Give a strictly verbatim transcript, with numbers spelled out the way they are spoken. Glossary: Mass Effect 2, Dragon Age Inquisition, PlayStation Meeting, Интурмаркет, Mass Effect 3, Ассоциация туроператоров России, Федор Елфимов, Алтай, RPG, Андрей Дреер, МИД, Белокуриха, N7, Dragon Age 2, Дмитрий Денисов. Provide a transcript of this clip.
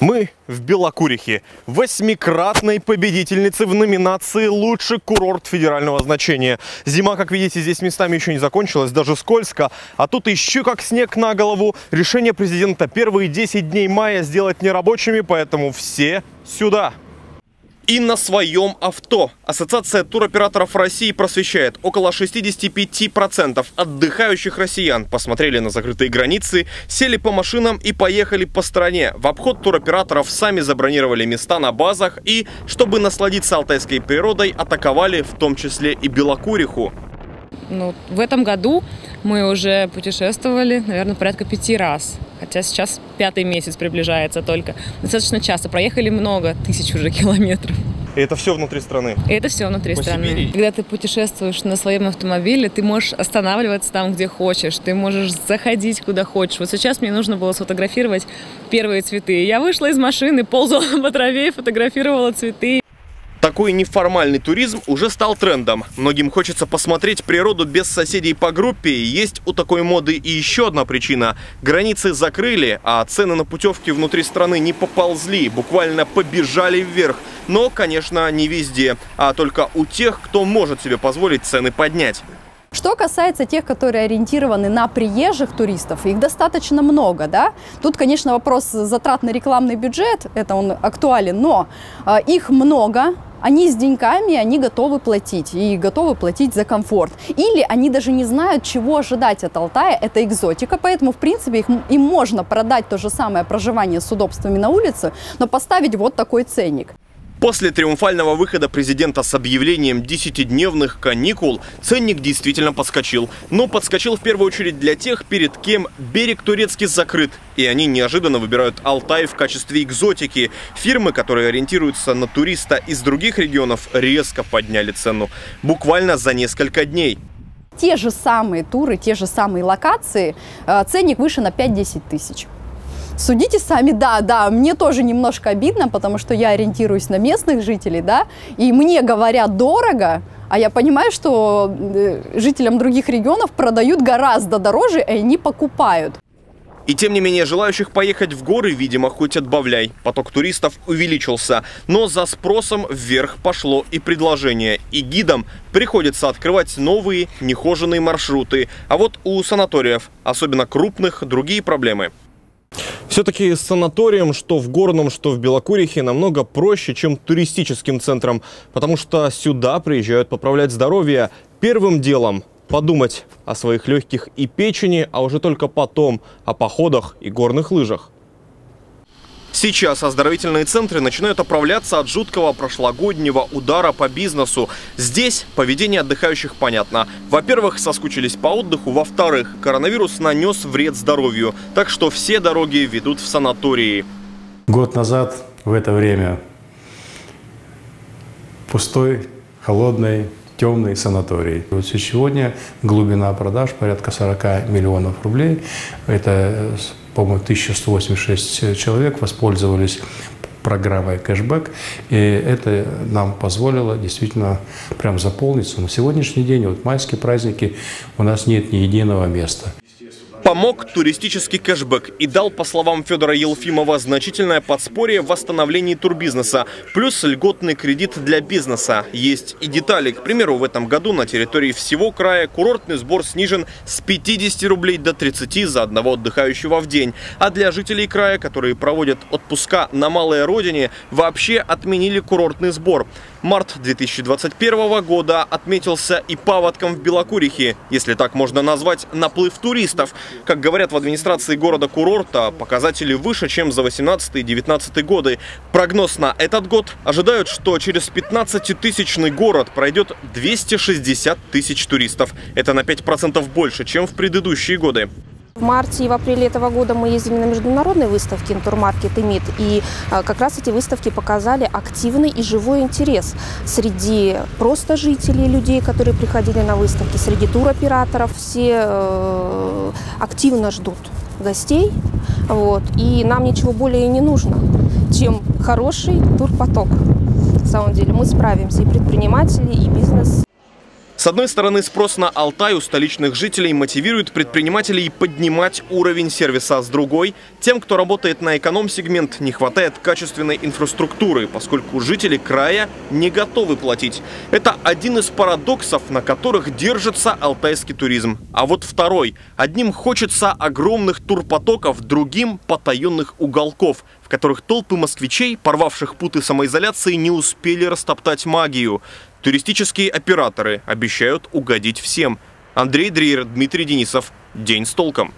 Мы в Белокурихе, восьмикратной победительнице в номинации «Лучший курорт федерального значения». Зима, как видите, здесь местами еще не закончилась, даже скользко, а тут еще как снег на голову. Решение президента первые десять дней мая сделать нерабочими, поэтому все сюда. И на своем авто. Ассоциация туроператоров России просвещает: около шестидесяти пяти процентов отдыхающих россиян посмотрели на закрытые границы, сели по машинам и поехали по стране. В обход туроператоров сами забронировали места на базах и, чтобы насладиться алтайской природой, атаковали в том числе и Белокуриху. Ну, в этом году мы уже путешествовали, наверное, порядка пяти раз. Хотя сейчас пятый месяц приближается только. Достаточно часто. Проехали много тысяч уже километров. И это все внутри страны? И это все внутри по страны. Сибири. Когда ты путешествуешь на своем автомобиле, ты можешь останавливаться там, где хочешь. Ты можешь заходить, куда хочешь. Вот сейчас мне нужно было сфотографировать первые цветы. Я вышла из машины, ползала по траве и фотографировала цветы. Такой неформальный туризм уже стал трендом. Многим хочется посмотреть природу без соседей по группе. И есть у такой моды и еще одна причина. Границы закрыли, а цены на путевки внутри страны не поползли, буквально побежали вверх. Но, конечно, не везде, а только у тех, кто может себе позволить цены поднять. Что касается тех, которые ориентированы на приезжих туристов, их достаточно много, да? Тут, конечно, вопрос затрат на рекламный бюджет, это он актуален, но э, их много. Они с деньгами, они готовы платить и готовы платить за комфорт. Или они даже не знают, чего ожидать от Алтая, это экзотика, поэтому, в принципе, их, им можно продать то же самое проживание с удобствами на улице, но поставить вот такой ценник. После триумфального выхода президента с объявлением десятидневных каникул ценник действительно подскочил. Но подскочил в первую очередь для тех, перед кем берег турецкий закрыт. И они неожиданно выбирают Алтай в качестве экзотики. Фирмы, которые ориентируются на туриста из других регионов, резко подняли цену. Буквально за несколько дней. Те же самые туры, те же самые локации, ценник выше на пять-десять тысяч. Судите сами, да, да, мне тоже немножко обидно, потому что я ориентируюсь на местных жителей, да, и мне говорят дорого, а я понимаю, что жителям других регионов продают гораздо дороже, и они покупают. И тем не менее, желающих поехать в горы, видимо, хоть отбавляй. Поток туристов увеличился, но за спросом вверх пошло и предложение. И гидам приходится открывать новые нехоженные маршруты. А вот у санаториев, особенно крупных, другие проблемы. Все-таки с санаторием, что в Горном, что в Белокурихе, намного проще, чем туристическим центром, потому что сюда приезжают поправлять здоровье. Первым делом подумать о своих легких и печени, а уже только потом о походах и горных лыжах. Сейчас оздоровительные центры начинают оправляться от жуткого прошлогоднего удара по бизнесу. Здесь поведение отдыхающих понятно. Во-первых, соскучились по отдыху. Во-вторых, коронавирус нанес вред здоровью. Так что все дороги ведут в санатории. Год назад в это время пустой, холодный, темный санаторий. Вот сегодня глубина продаж порядка сорока миллионов рублей. Это... По-моему, тысяча сто восемьдесят шесть человек воспользовались программой кэшбэк, и это нам позволило действительно прям заполниться. На сегодняшний день, вот майские праздники, у нас нет ни единого места. Помог туристический кэшбэк и дал, по словам Федора Елфимова, значительное подспорье в восстановлении турбизнеса, плюс льготный кредит для бизнеса. Есть и детали. К примеру, в этом году на территории всего края курортный сбор снижен с пятидесяти рублей до тридцати за одного отдыхающего в день. А для жителей края, которые проводят отпуска на малой родине, вообще отменили курортный сбор. Март две тысячи двадцать первого года отметился и паводком в Белокурихе, если так можно назвать наплыв туристов. Как говорят в администрации города-курорта, показатели выше, чем за восемнадцатый-девятнадцатый годы. Прогноз на этот год ожидают, что через пятнадцатитысячный город пройдет двести шестьдесят тысяч туристов. Это на пять процентов больше, чем в предыдущие годы. В марте и в апреле этого года мы ездили на международные выставки «Интурмаркет» и МИД, и как раз эти выставки показали активный и живой интерес среди просто жителей, людей, которые приходили на выставки, среди туроператоров. Все активно ждут гостей, вот, и нам ничего более не нужно, чем хороший турпоток. На самом деле мы справимся, и предприниматели, и бизнес. С одной стороны, спрос на Алтай у столичных жителей мотивирует предпринимателей поднимать уровень сервиса. С другой, тем, кто работает на эконом-сегмент, не хватает качественной инфраструктуры, поскольку жители края не готовы платить. Это один из парадоксов, на которых держится алтайский туризм. А вот второй. Одним хочется огромных турпотоков, другим – потаенных уголков, в которых толпы москвичей, порвавших путы самоизоляции, не успели растоптать магию. Туристические операторы обещают угодить всем. Андрей Дреер, Дмитрий Денисов. День с толком.